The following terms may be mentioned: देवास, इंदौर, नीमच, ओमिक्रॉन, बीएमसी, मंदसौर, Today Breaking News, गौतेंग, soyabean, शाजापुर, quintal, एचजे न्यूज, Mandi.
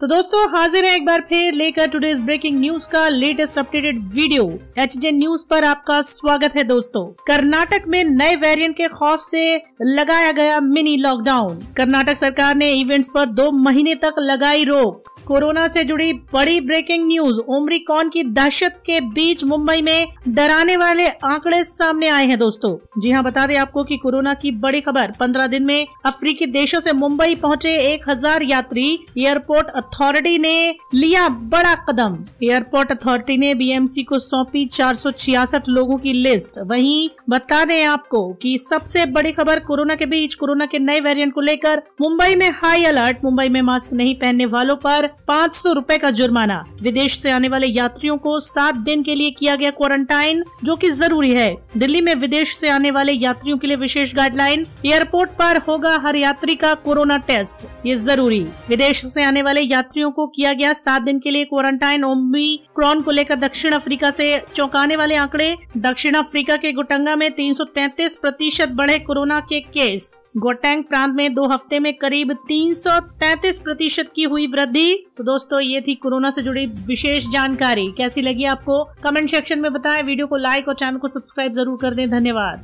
तो दोस्तों हाजिर है एक बार फिर लेकर टुडेज ब्रेकिंग न्यूज का latest updated video. एचजे न्यूज पर आपका स्वागत है। दोस्तों कर्नाटक में नए वेरिएंट के खौफ से लगाया गया मिनी लॉकडाउन। कर्नाटक सरकार ने इवेंट्स पर 2 महीने तक लगाई रोक। कोरोना से जुड़ी बड़ी ब्रेकिंग न्यूज। ओमिक्रॉन की दहशत के बीच मुंबई में डराने वाले आंकड़े सामने आए हैं। दोस्तों जी हां, बता दें आपको कि कोरोना की बड़ी खबर। 15 दिन में अफ्रीकी देशों से मुंबई पहुंचे 1000 यात्री। एयरपोर्ट अथॉरिटी ने लिया बड़ा कदम। एयरपोर्ट अथॉरिटी ने बीएमसी को सौंपी 466 लोगों की लिस्ट। वहीं बता दें आपको कि सबसे बड़ी खबर कोरोना के बीच कोरोना के नए वेरिएंट को लेकर मुंबई में हाई अलर्ट। मुंबई में मास्क नहीं पहनने वालों पर 500 रुपए का जुर्माना। विदेश से आने वाले यात्रियों को 7 दिन के लिए किया गया क्वारंटाइन, जो कि जरूरी है। दिल्ली में विदेश से आने वाले यात्रियों के लिए विशेष गाइडलाइन। एयरपोर्ट पर होगा हर यात्री का कोरोना टेस्ट, ये जरूरी। विदेश से आने वाले यात्रियों को किया गया 7 दिन के लिए क्वारंटाइन। ओमिक्रॉन को लेकर दक्षिण अफ्रीका से चौंकाने वाले आंकड़े। दक्षिण अफ्रीका के गोटंगा में 333% बढ़े कोरोना के केस। गौतेंग प्रांत में 2 हफ्ते में करीब 333% की हुई वृद्धि। तो दोस्तों ये थी कोरोना से जुड़ी विशेष जानकारी। कैसी लगी आपको कमेंट सेक्शन में बताएं। वीडियो को लाइक और चैनल को सब्सक्राइब जरूर कर दें। धन्यवाद।